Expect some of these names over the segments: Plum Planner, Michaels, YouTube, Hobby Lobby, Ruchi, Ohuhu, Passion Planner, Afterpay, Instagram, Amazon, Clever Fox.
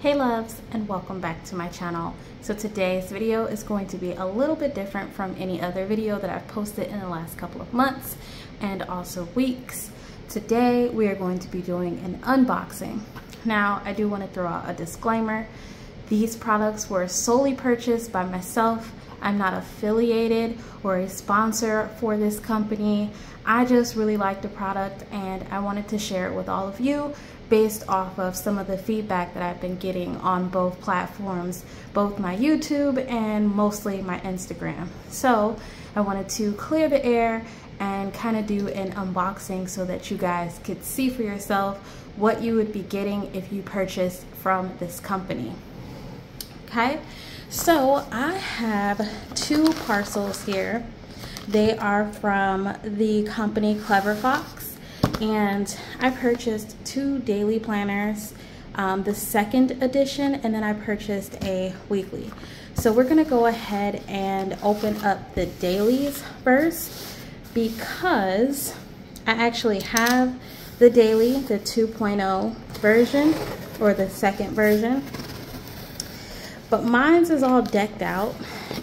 Hey loves, and welcome back to my channel. So today's video is going to be a little bit different from any other video that I've posted in the last couple of months and also weeks. Today we are going to be doing an unboxing. Now I do want to throw out a disclaimer. These products were solely purchased by myself. I'm not affiliated or a sponsor for this company. I just really like the product and I wanted to share it with all of you based off of some of the feedback that I've been getting on both platforms, both my YouTube and mostly my Instagram. So I wanted to clear the air and kind of do an unboxing so that you guys could see for yourself what you would be getting if you purchased from this company. Okay, so I have two parcels here. They are from the company Clever Fox, and I purchased two daily planners, the second edition, and then I purchased a weekly. So we're gonna go ahead and open up the dailies first because I actually have the daily, the 2.0 version or the second version. But mine's is all decked out,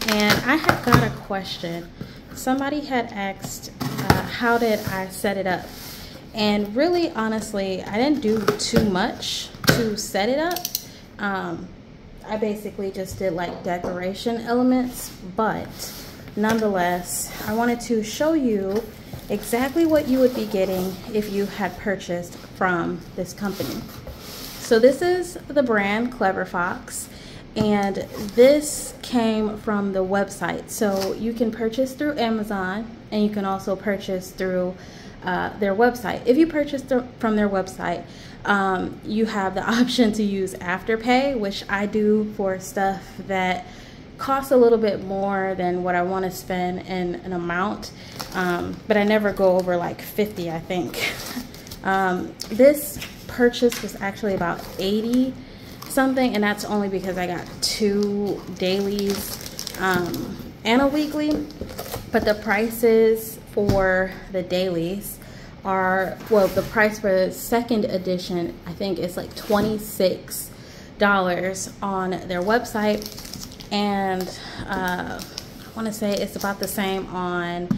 and I had got a question. Somebody had asked, how did I set it up? And really, honestly, I didn't do too much to set it up. I basically just did like decoration elements, but nonetheless, I wanted to show you exactly what you would be getting if you had purchased from this company. So this is the brand Clever Fox. And this came from the website. So you can purchase through Amazon, and you can also purchase through their website. If you purchase from their website, you have the option to use Afterpay, which I do for stuff that costs a little bit more than what I want to spend in an amount. But I never go over like 50, I think. This purchase was actually about 80 something, and that's only because I got two dailies and a weekly. But the prices for the dailies are, well, the price for the second edition, I think it's like $26 on their website, and I want to say it's about the same on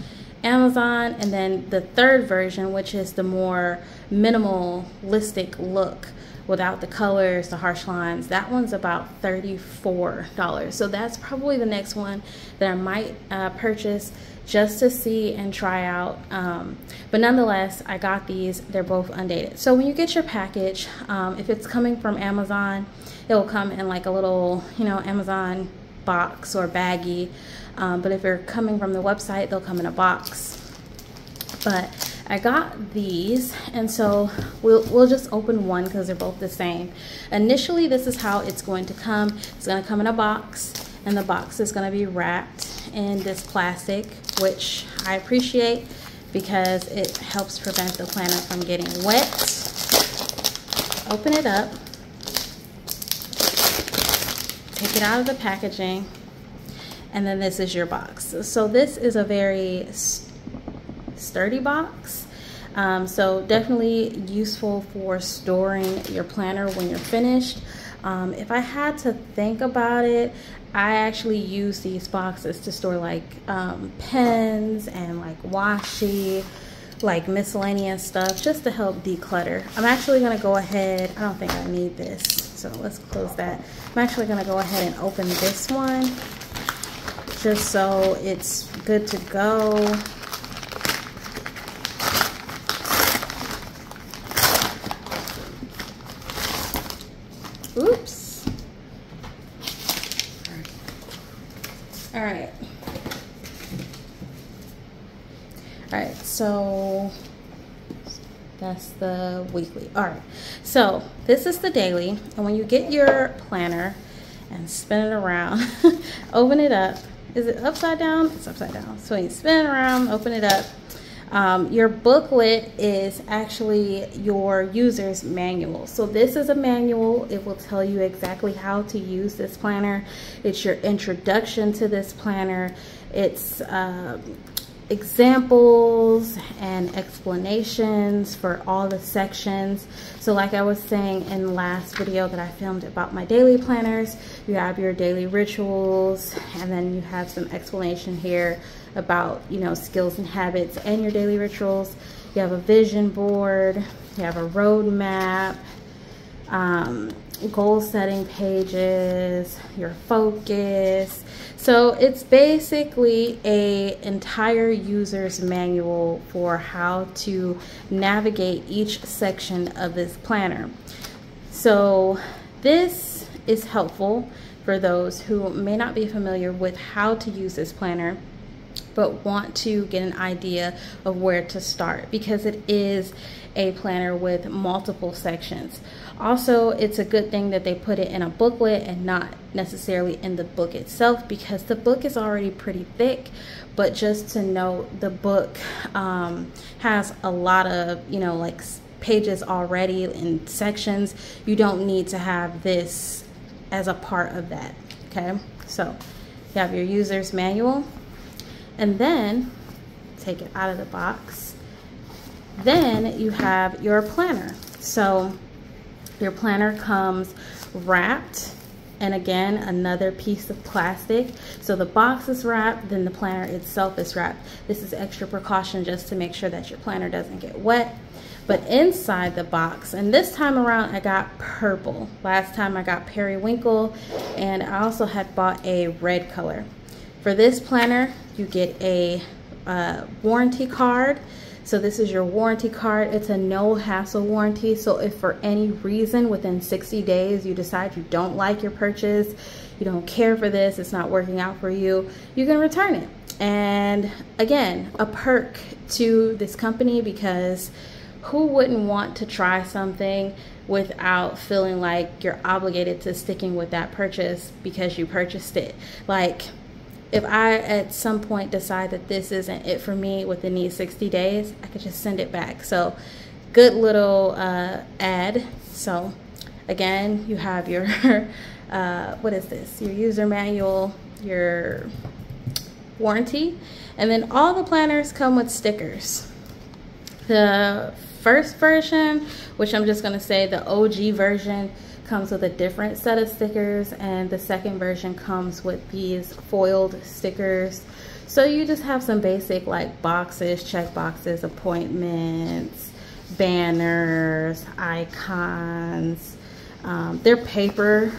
Amazon. And then the third version, which is the more minimalistic look without the colors, the harsh lines, that one's about $34. So that's probably the next one that I might purchase just to see and try out. But nonetheless, I got these, they're both undated. So when you get your package, if it's coming from Amazon, it will come in like a little, you know, Amazon box or baggie. But if you're coming from the website, they'll come in a box. But I got these, and so we'll just open one because they're both the same. Initially, this is how it's going to come. It's going to come in a box, and the box is going to be wrapped in this plastic, which I appreciate because it helps prevent the planner from getting wet. Open it up, take it out of the packaging, and then this is your box. So this is a very sturdy box, so definitely useful for storing your planner when you're finished. If I had to think about it, I actually use these boxes to store like pens and like washi, like miscellaneous stuff, just to help declutter. I'm actually going to go ahead, I don't think I need this, so let's close that. I'm actually going to go ahead and open this one just so it's good to go. Oops. All right. All right, so that's the weekly. All right, so this is the daily. And when you get your planner and spin it around, open it up. Is it upside down? It's upside down. So when you spin it around, open it up. Your booklet is actually your user's manual. So this is a manual. It will tell you exactly how to use this planner. It's your introduction to this planner. It's examples and explanations for all the sections. So like I was saying in the last video that I filmed about my daily planners, you have your daily rituals, and then you have some explanation here about, you know, skills and habits and your daily rituals. You have a vision board, you have a roadmap, goal setting pages, your focus. So it's basically a entire user's manual for how to navigate each section of this planner. So this is helpful for those who may not be familiar with how to use this planner, but want to get an idea of where to start, because it is a planner with multiple sections. Also, it's a good thing that they put it in a booklet and not necessarily in the book itself, because the book is already pretty thick, but just to note, the book has a lot of, you know, like pages already in sections. You don't need to have this as a part of that, okay? So you have your user's manual, and then take it out of the box. Then you have your planner. So your planner comes wrapped, and again, another piece of plastic. So the box is wrapped, then the planner itself is wrapped. This is extra precaution just to make sure that your planner doesn't get wet. But inside the box, and this time around I got purple. Last time I got periwinkle, and I also had bought a red color. For this planner, you get a warranty card. So this is your warranty card. It's a no hassle warranty. So if for any reason within 60 days you decide you don't like your purchase, you don't care for this, it's not working out for you, you can return it. And again, a perk to this company, because who wouldn't want to try something without feeling like you're obligated to sticking with that purchase because you purchased it? Like, if I at some point decide that this isn't it for me within these 60 days, I could just send it back. So good little ad. So again, you have your, what is this? Your user manual, your warranty, and then all the planners come with stickers. The first version, which I'm just gonna say the OG version, comes with a different set of stickers, and the second version comes with these foiled stickers. So you just have some basic like boxes, check boxes, appointments, banners, icons. They're paper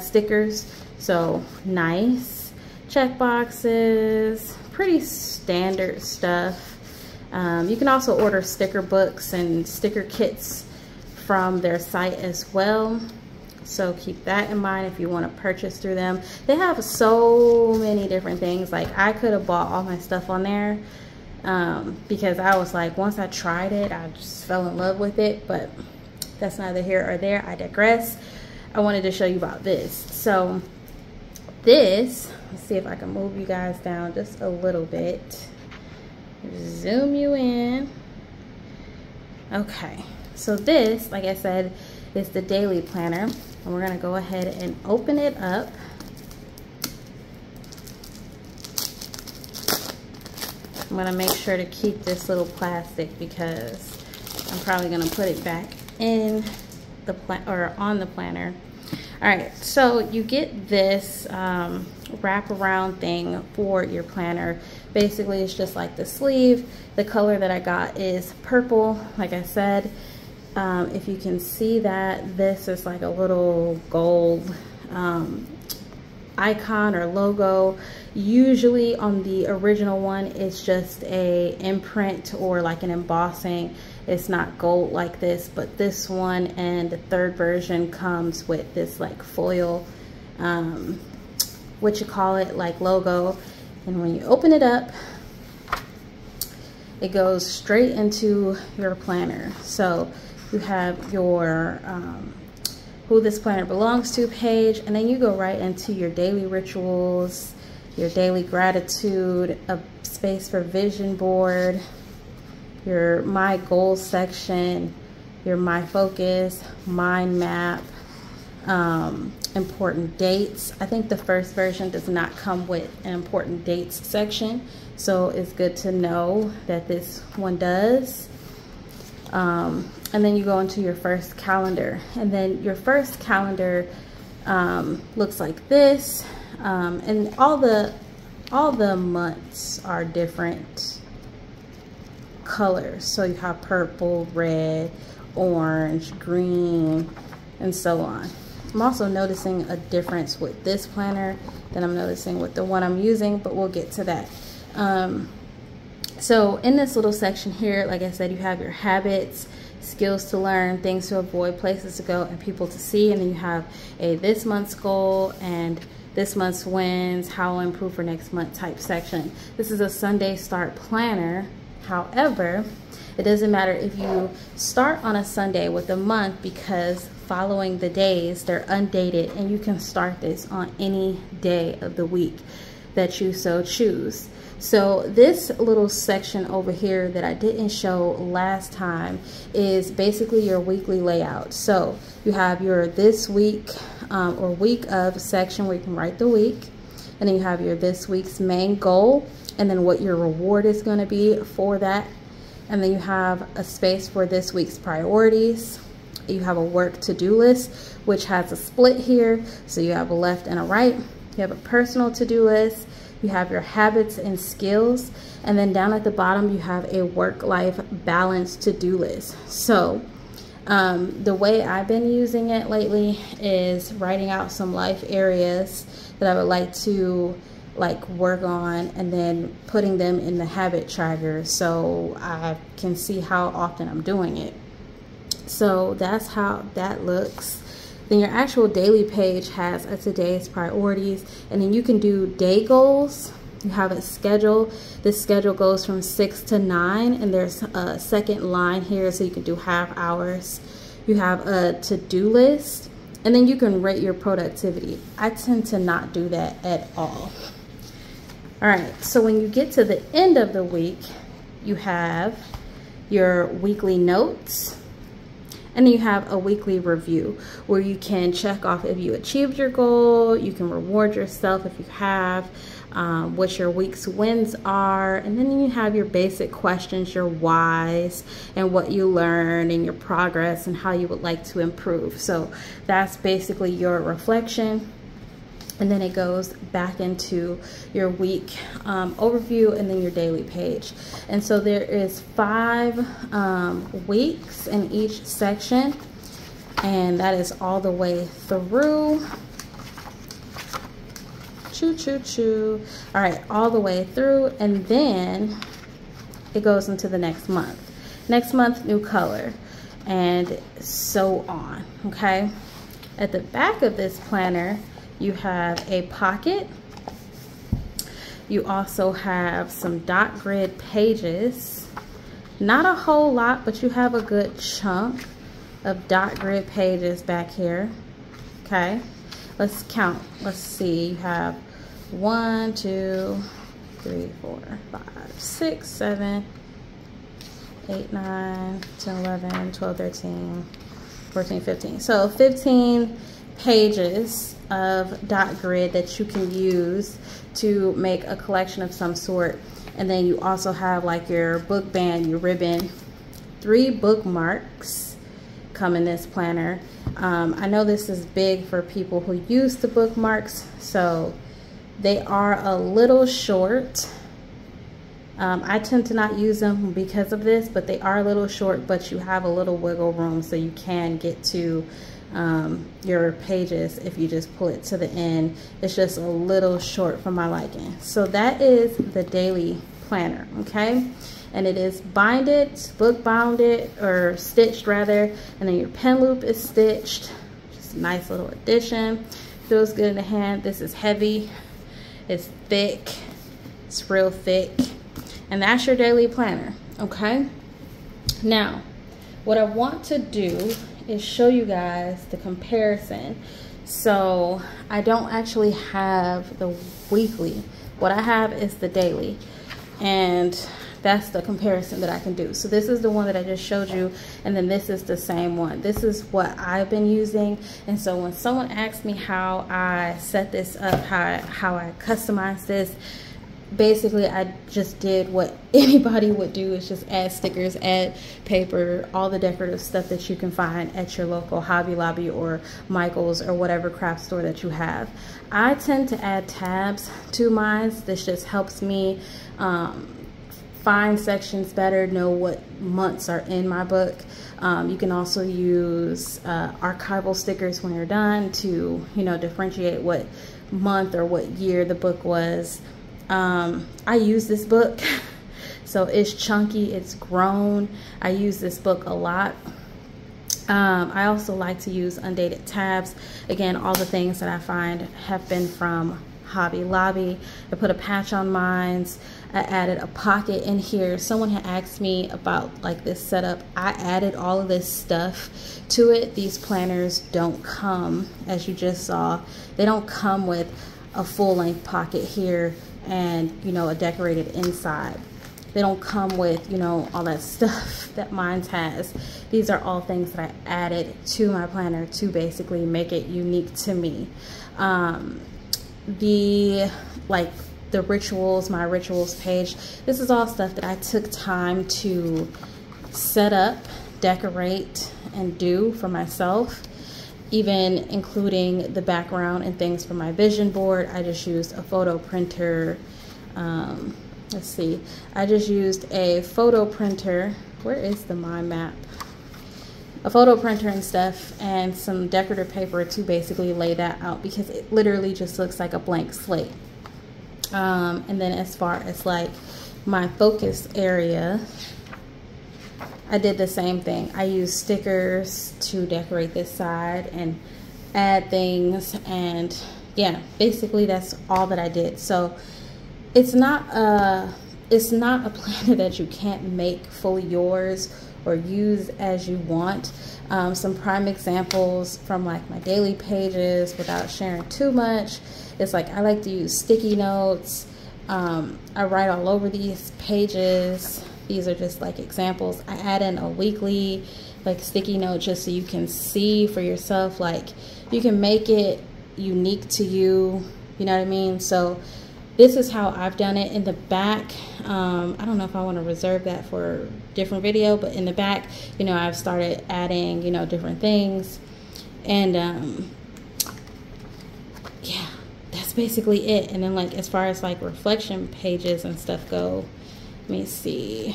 stickers, so nice. Check boxes, pretty standard stuff. You can also order sticker books and sticker kits from their site as well. So keep that in mind if you want to purchase through them. They have so many different things. Like, I could have bought all my stuff on there because I was like, once I tried it, I just fell in love with it, but that's neither here or there. I digress. I wanted to show you about this. So this, let's see if I can move you guys down just a little bit. Zoom you in. Okay. So this, like I said, is the daily planner, and we're gonna go ahead and open it up. I'm gonna make sure to keep this little plastic because I'm probably gonna put it back in the on the planner. All right, so you get this wraparound thing for your planner. Basically, it's just like the sleeve. The color that I got is purple, like I said. If you can see that, this is like a little gold icon or logo. Usually on the original one, it's just a imprint or like an embossing. It's not gold like this, but this one and the third version comes with this like foil, like logo. And when you open it up, it goes straight into your planner. So you have your who this planner belongs to page, and then you go right into your daily rituals, your daily gratitude, a space for vision board, your my goals section, your my focus, mind map, important dates. I think the first version does not come with an important dates section, so it's good to know that this one does. And then you go into your first calendar, and then your first calendar looks like this, and all the months are different colors, so you have purple, red, orange, green, and so on. I'm also noticing a difference with this planner than I'm noticing with the one I'm using, but we'll get to that. So in this little section here, like I said, you have your habits, skills to learn, things to avoid, places to go, and people to see. And then you have a this month's goal and this month's wins, how to improve for next month type section. This is a Sunday start planner. However, it doesn't matter if you start on a Sunday with a month, because following the days, they're undated, and you can start this on any day of the week that you so choose. So this little section over here that I didn't show last time is basically your weekly layout. So you have your this week or week of section where you can write the week, and then you have your this week's main goal, and then what your reward is going to be for that. And then you have a space for this week's priorities. You have a work to-do list, which has a split here. So you have a left and a right. You have a personal to-do list. You have your habits and skills, and then down at the bottom you have a work-life balance to-do list. So the way I've been using it lately is writing out some life areas that I would like to work on, and then putting them in the habit tracker so I can see how often I'm doing it. So that's how that looks. Then your actual daily page has a today's priorities, and then you can do day goals. You have a schedule. This schedule goes from 6 to 9, and there's a second line here, so you can do half hours. You have a to-do list, and then you can rate your productivity. I tend to not do that at all. All right, so when you get to the end of the week, you have your weekly notes. And then you have a weekly review where you can check off if you achieved your goal, you can reward yourself if you have, what your week's wins are, and then you have your basic questions, your whys, and what you learned, and your progress, and how you would like to improve. So that's basically your reflection. And then it goes back into your week overview, and then your daily page. And so there is 5 weeks in each section, and that is all the way through. Choo, choo, choo. All right, all the way through, and then it goes into the next month. Next month, new color, and so on, okay? At the back of this planner, you have a pocket. You also have some dot grid pages. Not a whole lot, but you have a good chunk of dot grid pages back here. Okay, let's count. Let's see. You have 1, 2, 3, 4, 5, 6, 7, 8, 9, 10, 11, 12, 13, 14, 15. So 15 pages of dot grid that you can use to make a collection of some sort. And then you also have like your book band, your ribbon. 3 bookmarks come in this planner. I know this is big for people who use the bookmarks, so they are a little short. I tend to not use them because of this, but they are a little short, but you have a little wiggle room, so you can get to your pages if you just pull it to the end. It's just a little short for my liking. So that is the daily planner, okay? And it is binded, book bounded, or stitched rather, and then your pen loop is stitched. Just a nice little addition. Feels good in the hand. This is heavy, it's thick, it's real thick. And that's your daily planner, okay? Now, what I want to do is show you guys the comparison. So I don't actually have the weekly. What I have is the daily. And that's the comparison that I can do. So this is the one that I just showed you, and then this is the same one. This is what I've been using. And so when someone asks me how I set this up, how I customized this, basically I just did what anybody would do, is just add stickers, add paper, all the decorative stuff that you can find at your local Hobby Lobby or Michaels or whatever craft store that you have. I tend to add tabs to mine. This just helps me find sections better, know what months are in my book. You can also use archival stickers when you're done to, you know, differentiate what month or what year the book was. I use this book, so it's chunky, it's grown. I use this book a lot. I also like to use undated tabs. Again, all the things that I find have been from Hobby Lobby. I put a patch on mine. I added a pocket in here. Someone had asked me about like this setup. I added all of this stuff to it. These planners don't come, as you just saw, they don't come with a full-length pocket here and, you know, a decorated inside. They don't come with, you know, all that stuff that mine has. These are all things that I added to my planner to basically make it unique to me. The rituals, my rituals page, this is all stuff that I took time to set up, decorate, and do for myself. Even including the background and things for my vision board, I just used a photo printer. I just used a photo printer. Where is the mind map? A photo printer and stuff, and some decorative paper to basically lay that out, because it literally just looks like a blank slate. And then as far as like my focus area, I did the same thing. I used stickers to decorate this side and add things, and yeah, basically that's all that I did. So it's not a planner that you can't make fully yours or use as you want. Some prime examples from like my daily pages, without sharing too much, it's like I like to use sticky notes. I write all over these pages. These are just like examples. I add in a weekly like sticky note just so you can see for yourself, like you can make it unique to you, you know what I mean? So this is how I've done it. In the back, I don't know if I want to reserve that for a different video, but in the back, you know, I've started adding, you know, different things, and yeah, that's basically it. And then like as far as like reflection pages and stuff go, let me see,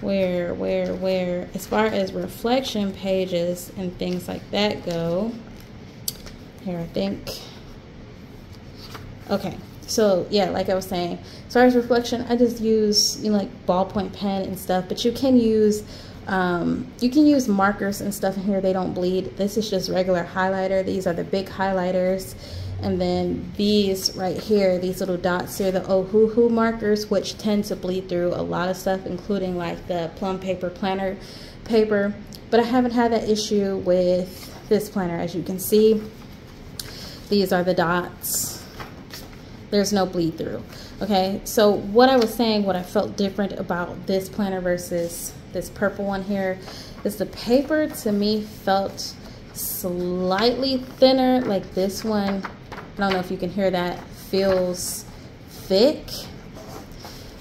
where, as far as reflection pages and things like that go, here I think, okay, so yeah, like I was saying, as far as reflection, I just use, you know, like ballpoint pen and stuff, but you can use markers and stuff in here, they don't bleed. This is just regular highlighter. These are the big highlighters. And then these right here, these little dots here, the Ohuhu markers, which tend to bleed through a lot of stuff, including like the Plum planner paper. But I haven't had that issue with this planner, as you can see. These are the dots. There's no bleed through. Okay, so what I was saying, what I felt different about this planner versus this purple one here, is the paper to me felt slightly thinner. Like this one, I don't know if you can hear that, feels thick,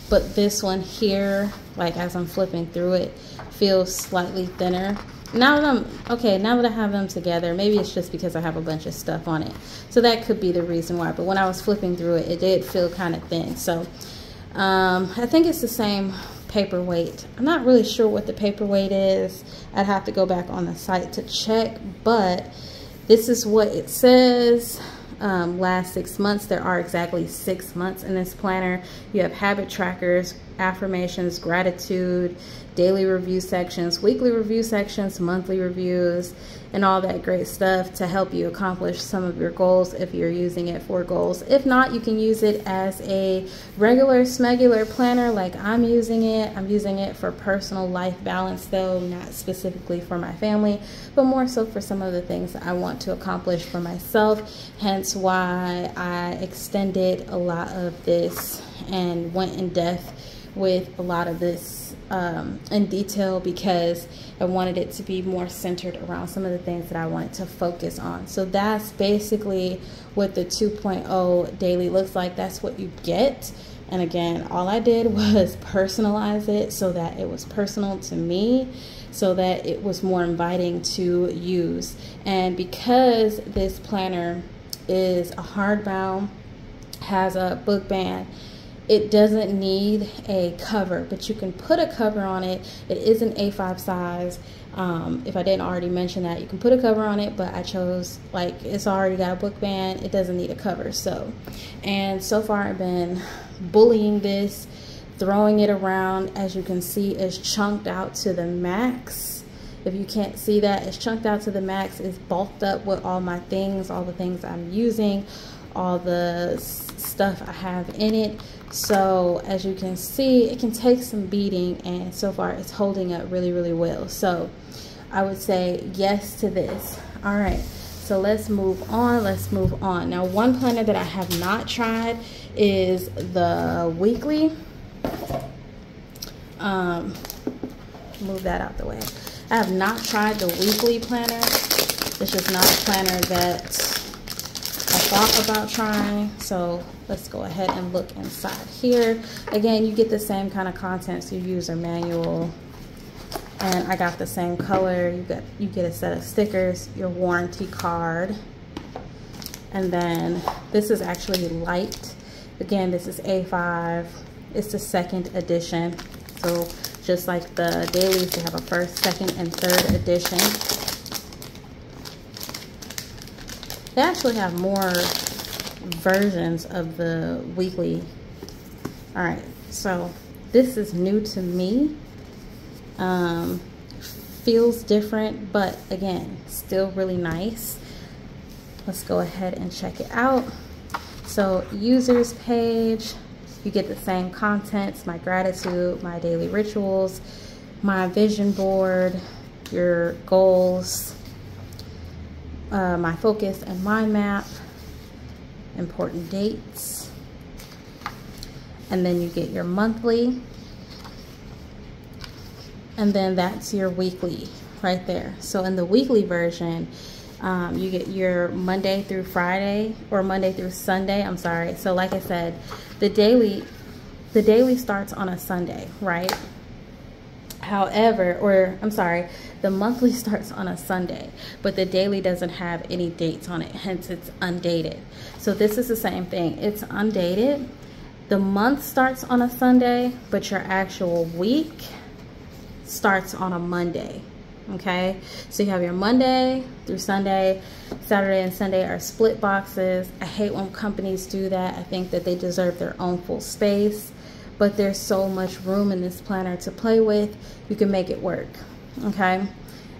but this one here, like as I'm flipping through it, feels slightly thinner. Now that I have them together, maybe it's just because I have a bunch of stuff on it, so that could be the reason why. But when I was flipping through it, it did feel kind of thin. So I think it's the same paper weight. I'm not really sure what the paper weight is. I'd have to go back on the site to check, but this is what it says. Last 6 months. There are exactly 6 months in this planner. You have habit trackers, affirmations, gratitude, daily review sections, weekly review sections, monthly reviews, and all that great stuff to help you accomplish some of your goals if you're using it for goals. If not, you can use it as a regular smegular planner like I'm using it. I'm using it for personal life balance though, not specifically for my family, but more so for some of the things that I want to accomplish for myself, hence why I extended a lot of this and went in depth with a lot of this in detail because I wanted it to be more centered around some of the things that I wanted to focus on. So that's basically what the 2.0 daily looks like. That's what you get. And again, all I did was personalize it so that it was personal to me, so that it was more inviting to use. And because this planner is a hardbound, has a book band, it doesn't need a cover, but you can put a cover on it. It is an A5 size. If I didn't already mention that, you can put a cover on it, but I chose, like, it's already got a book band. It doesn't need a cover. So far I've been bullying this, throwing it around. As you can see, it's chunked out to the max. If you can't see that, it's chunked out to the max. It's bulked up with all my things, all the things I'm using, all the stuff I have in it. So as you can see, it can take some beating, and so far it's holding up really, really well. So I would say yes to this. All right, so let's move on. Now, one planner that I have not tried is the weekly. Move that out the way. I have not tried the weekly planner. It's just not a planner that I thought about trying. So let's go ahead and look inside here. Again, you get the same kind of contents, your user manual, and I got the same color. You get a set of stickers, your warranty card, and then this is actually light. Again, this is A5. It's the second edition. So just like the dailies, they have a first, second, and third edition. They actually have more versions of the weekly. All right, so this is new to me. Feels different, but again, still really nice. Let's go ahead and check it out. So users page, you get the same contents, my gratitude, my daily rituals, my vision board, your goals, my focus and mind map, important dates, and then you get your monthly, and then that's your weekly right there. So in the weekly version, you get your Monday through Friday, or Monday through Sunday, I'm sorry. So like I said, the daily starts on a Sunday, right? However, or I'm sorry, the monthly starts on a Sunday, but the daily doesn't have any dates on it, hence it's undated. So this is the same thing. It's undated. The month starts on a Sunday, but your actual week starts on a Monday. Okay, so you have your Monday through Sunday. Saturday and Sunday are split boxes. I hate when companies do that. I think that they deserve their own full space, but there's so much room in this planner to play with. You can make it work, okay?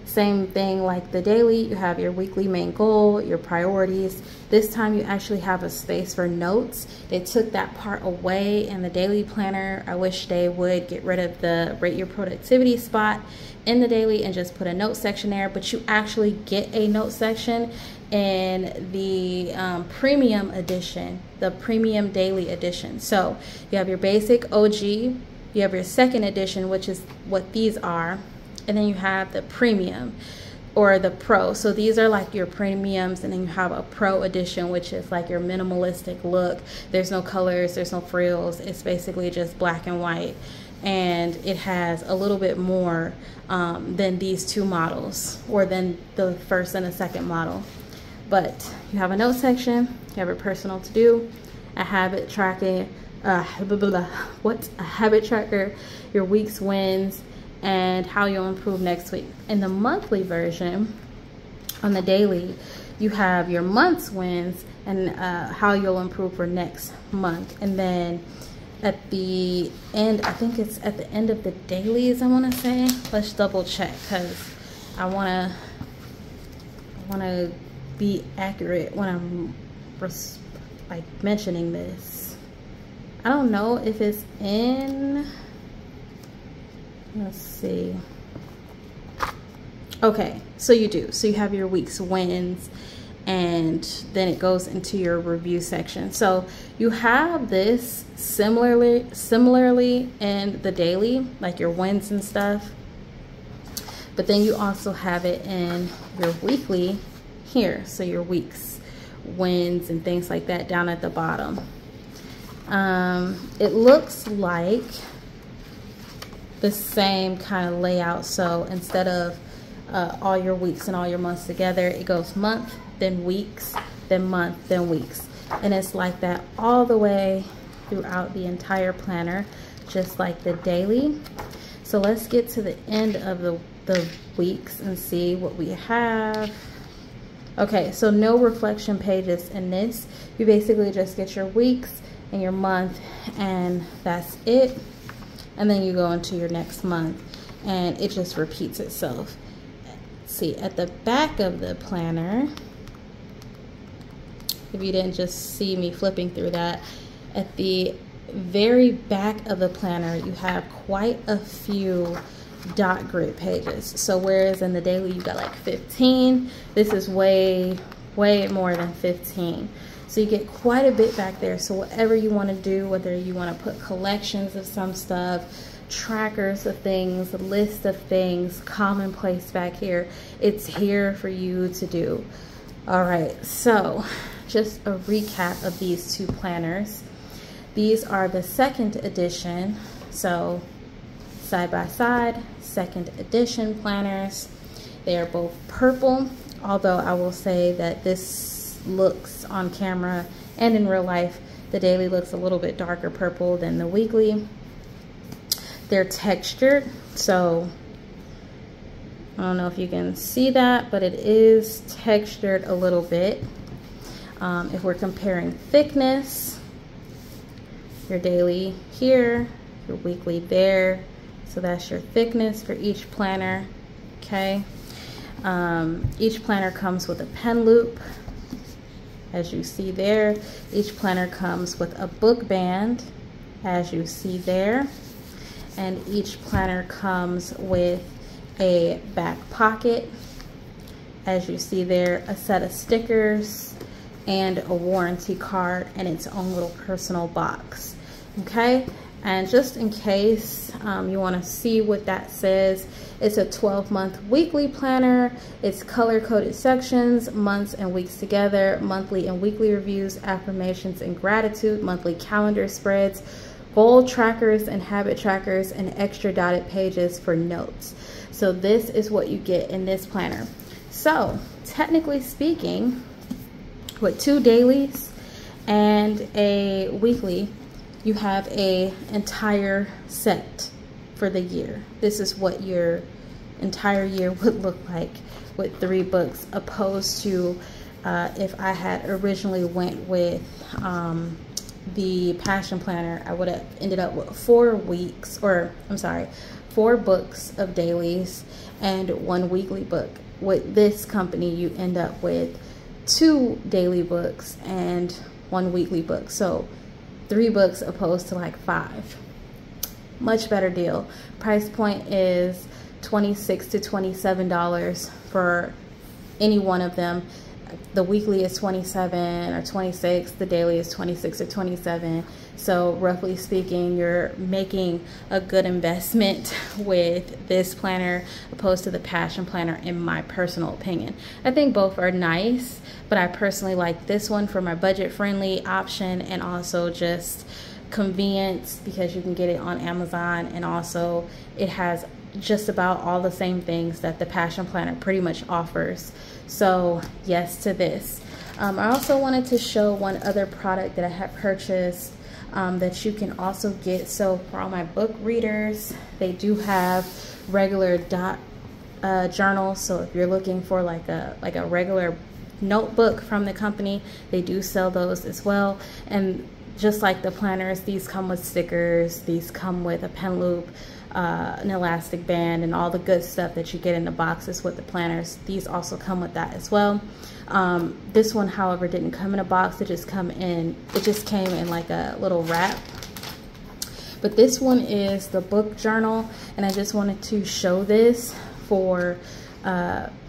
Same thing like the daily, you have your weekly main goal, your priorities. This time you actually have a space for notes. They took that part away in the daily planner. I wish they would get rid of the rate your productivity spot in the daily and just put a note section there, but you actually get a note section in the premium edition, the premium daily edition. So you have your basic OG, you have your second edition, which is what these are, and then you have the premium or the pro. So these are like your premiums, and then you have a pro edition, which is like your minimalistic look. There's no colors, there's no frills. It's basically just black and white, and it has a little bit more than these two models, or than the first and the second model. But you have a note section, you have a personal to do, a habit tracking, a habit tracker, your week's wins, and how you'll improve next week. In the monthly version, on the daily, you have your month's wins and how you'll improve for next month. And then at the end, I think it's at the end of the dailies, I want to say. Let's double check, because I want to be accurate when I'm like mentioning this. I don't know if it's in... Let's see. Okay, so you do. So you have your week's wins, and then it goes into your review section. So you have this similarly in the daily, like your wins and stuff, but then you also have it in your weekly here. So your weeks, wins, and things like that down at the bottom. It looks like the same kind of layout. So instead of all your weeks and all your months together, it goes month, then weeks, then month, then weeks. And it's like that all the way throughout the entire planner, just like the daily. So let's get to the end of the weeks and see what we have. Okay, so no reflection pages in this. You basically just get your weeks and your month, and that's it. And then you go into your next month, and it just repeats itself. See, at the back of the planner, if you didn't just see me flipping through that, at the very back of the planner, you have quite a few dot grid pages. So whereas in the daily you got like 15, this is way more than 15. So you get quite a bit back there. So whatever you want to do, whether you want to put collections of some stuff, trackers of things, a list of things, commonplace back here, it's here for you to do. All right, so just a recap of these two planners. These are the second edition, so side by side, second edition planners. They are both purple, although I will say that this looks on camera and in real life, the daily looks a little bit darker purple than the weekly. They're textured, so I don't know if you can see that, but it is textured a little bit. If we're comparing thickness, your daily here, your weekly there, so that's your thickness for each planner, okay? Each planner comes with a pen loop, as you see there. Each planner comes with a book band, as you see there. And each planner comes with a back pocket, as you see there, a set of stickers, and a warranty card, and its own little personal box, okay? And just in case you want to see what that says, it's a 12-month weekly planner. It's color-coded sections, months and weeks together, monthly and weekly reviews, affirmations and gratitude, monthly calendar spreads, goal trackers and habit trackers, and extra dotted pages for notes. So this is what you get in this planner. So technically speaking, with two dailies and a weekly, you have an entire set for the year. This is what your entire year would look like with 3 books, opposed to if I had originally went with the Passion Planner, I would have ended up with 4 weeks, or I'm sorry, 4 books of dailies and 1 weekly book. With this company, you end up with 2 daily books and 1 weekly book. So 3 books opposed to like 5. Much better deal. Price point is $26 to $27 for any one of them. The weekly is 27 or 26, the daily is 26 or 27. So roughly speaking, you're making a good investment with this planner opposed to the Passion Planner, in my personal opinion. I think both are nice, but I personally like this one for my budget-friendly option, and also just convenience because you can get it on Amazon, and also it has just about all the same things that the Passion Planner pretty much offers. So yes to this. I also wanted to show one other product that I have purchased that you can also get. So for all my book readers, they do have regular dot journals. So if you're looking for like a regular notebook from the company, they do sell those as well. And just like the planners, these come with stickers, these come with a pen loop, an elastic band, and all the good stuff that you get in the boxes with the planners. These also come with that as well. This one, however, didn't come in a box. It just came in like a little wrap. But this one is the book journal, and I just wanted to show this for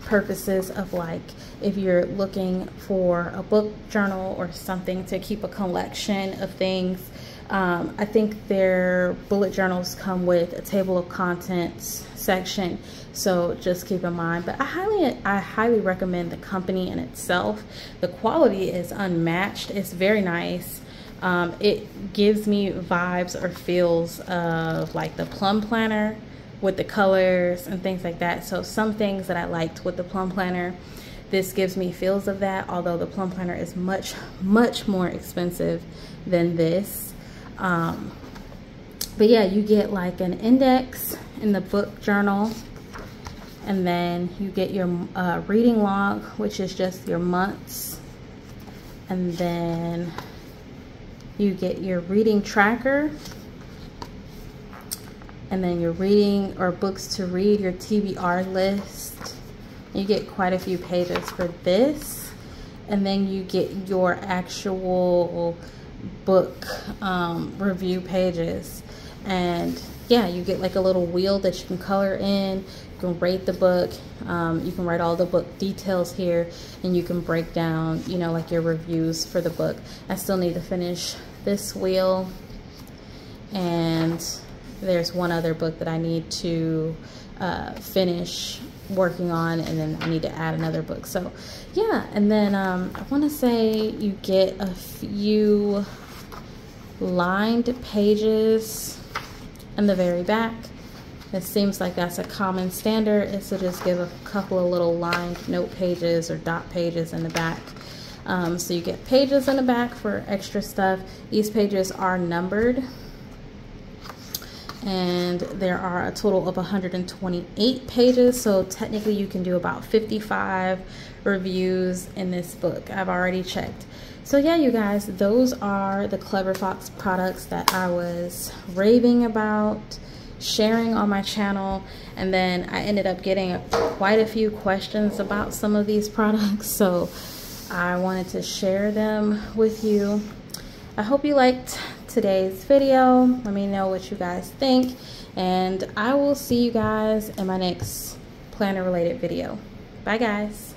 purposes of, like, if you're looking for a book journal or something to keep a collection of things. I think their bullet journals come with a table of contents section, so just keep in mind. But I highly recommend the company in itself. The quality is unmatched. It's very nice. It gives me vibes or feels of like the Plum Planner with the colors and things like that. So some things that I liked with the Plum Planner, this gives me feels of that, although the Plum Planner is much more expensive than this. But yeah, you get like an index in the book journal, and then you get your reading log, which is just your months, and then you get your reading tracker, and then your reading or books to read, your TBR list. You get quite a few pages for this, and then you get your actual book review pages. And yeah, you get like a little wheel that you can color in. You can rate the book, you can write all the book details here, and you can break down, you know, like your reviews for the book. I still need to finish this wheel, and there's one other book that I need to finish working on, and then I need to add another book. So yeah, and then I want to say you get a few lined pages in the very back. It seems like that's a common standard, is to just give a couple of little lined note pages or dot pages in the back. So you get pages in the back for extra stuff. These pages are numbered, and there are a total of 128 pages, so technically you can do about 55 reviews in this book. I've already checked. So yeah, you guys, those are the Clever Fox products that I was raving about, sharing on my channel, and then I ended up getting quite a few questions about some of these products, so I wanted to share them with you. I hope you liked today's video. Let me know what you guys think, and I will see you guys in my next planner related video. Bye guys.